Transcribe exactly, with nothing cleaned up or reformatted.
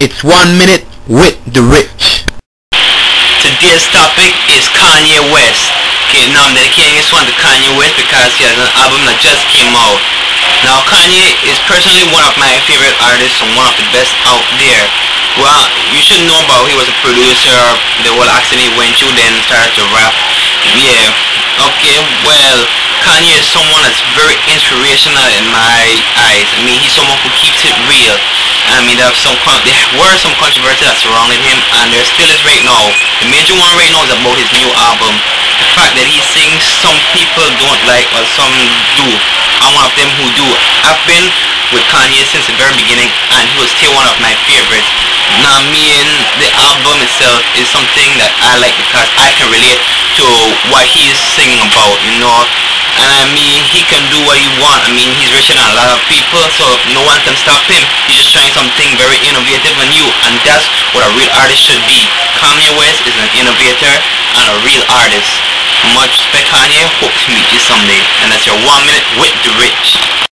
It's one minute with the rich. Today's topic is Kanye West. Okay, now I'm dedicating this one to Kanye West because he has an album that just came out. Now Kanye is personally one of my favorite artists and one of the best out there. Well, you should know about he was a producer, the whole accident he went through, then started to rap. Yeah, okay, well, Kanye is someone that's very inspirational in my eyes. I mean, he's someone who keeps it real. I mean, there, have some con there were some controversy that surrounded him, and there still is right now. The major one right now is about his new album. The fact that he sings some people don't like, or some do. I'm one of them who do. I've been with Kanye since the very beginning, and he was still one of my favorites. Now, me and the album itself is something that I like because I can relate to what he is singing about, you know. And I mean, he can do what he wants. I mean, he's richer than a lot of people, so no one can stop him. He's just trying something very innovative and new, and that's what a real artist should be. Kanye West is an innovator and a real artist. Much respect, Kanye. Hope to meet you someday. And that's your one minute with the rich.